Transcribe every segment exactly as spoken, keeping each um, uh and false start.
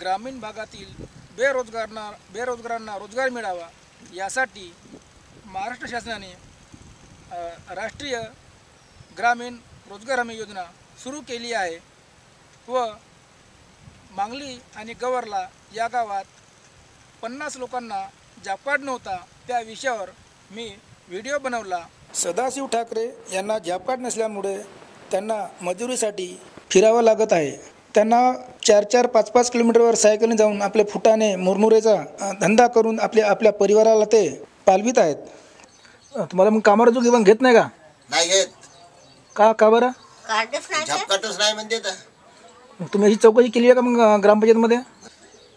ग्रामीण भागातील बेरोजगारांना बेरोजगारांना रोजगार मिळावा यासाठी महाराष्ट्र शासनाने राष्ट्रीय ग्रामीण रोजगार हमी योजना सुरू केली आहे व मांगली आणि गवरला या गावात पन्नास लोकांना जॉब कार्ड नव्हता त्या विषयावर मी व्हिडिओ बनवला। सदाशिव ठाकरे यांना जॉब कार्ड नसल्यामुळे त्यांना मजुरीसाठी फिरावं लागत आहे। त्यांना चार चार पाच पाच किलोमीटरवर सायकलने जाऊन आपल्या फुटाने मुरमुरेचा धंदा करून आपल्या आपल्या परिवाराला ते पालवीत आहेत। तुम्हाला मग कामावर जो घेऊन घेत नाही का? नाही घेत का? का बरं? झपकाटच नाही म्हणते तर तुम्ही ही चौकशी केली आहे का मग ग्रामपंचायत मध्ये?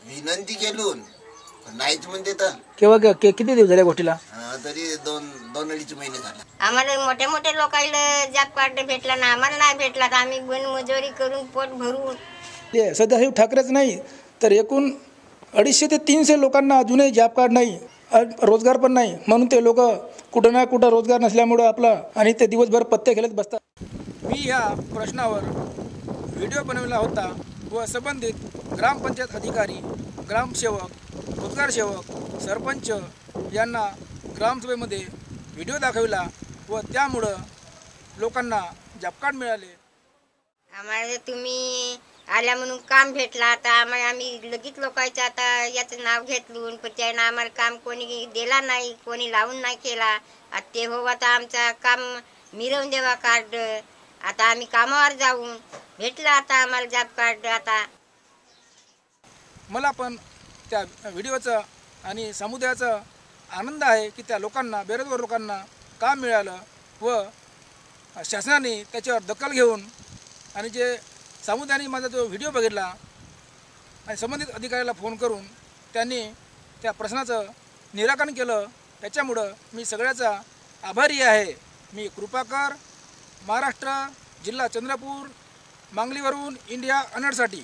विनंती केलून नाहीच म्हणते तर केव्हा के किती दिवस झाले गोष्टीला? तरी दोन दोन अडीच महिने झाले। आम्हाला मोठे मोठे लोकांना जॉब कार्ड भेटला ना, आम्हाला नाही भेटला तर आम्ही बिनमजुरी करून पोट भरून ते सदाशिव ठाकरेच नाही तर एकूण अडीचशे ते तीनशे लोकांना अजूनही जॉब कार्ड नाही, रोजगार पण नाही, म्हणून ते लोक कुठं ना कुठं रोजगार नसल्यामुळे आपला आणि ते दिवसभर पत्ते खेळत बसतात। मी ह्या प्रश्नावर व्हिडिओ बनवला होता व संबंधित ग्रामपंचायत अधिकारी, ग्रामसेवक, रोजगार सेवक, सरपंच यांना ग्रामसभेमध्ये व्हिडिओ दाखविला व त्यामुळं लोकांना जॉब कार्ड मिळाले। आम्हाला तुम्ही आल्या म्हणून काम भेटला, आता आम्हाला आम्ही लगेच लोकांचं आता याचं नाव घेतलून पण त्यांना आम्हाला काम कोणी दिला नाही, कोणी लावून नाही केला। ते हो आता आमचा काम मिळवून देवा कार्ड, आता आम्ही कामावर जाऊन भेटला आता आम्हाला जॉब कार्ड। आता मला पण त्या व्हिडिओचा आणि समुदायाचा आनंद आहे की त्या लोकांना बेरोजगार लोकांना काम मिळालं व शासनाने त्याच्यावर दखल घेऊन आणि जे समुदायाने माझा जो व्हिडिओ बघितला आणि संबंधित अधिकाऱ्याला फोन करून त्यांनी त्या प्रश्नाचं निराकरण केलं, त्याच्यामुळं मी सगळ्याचा आभारी आहे। मी कृपाकर, महाराष्ट्र, जिल्हा चंद्रपूर, मांगलीवरून इंडिया अनहर्डसाठी।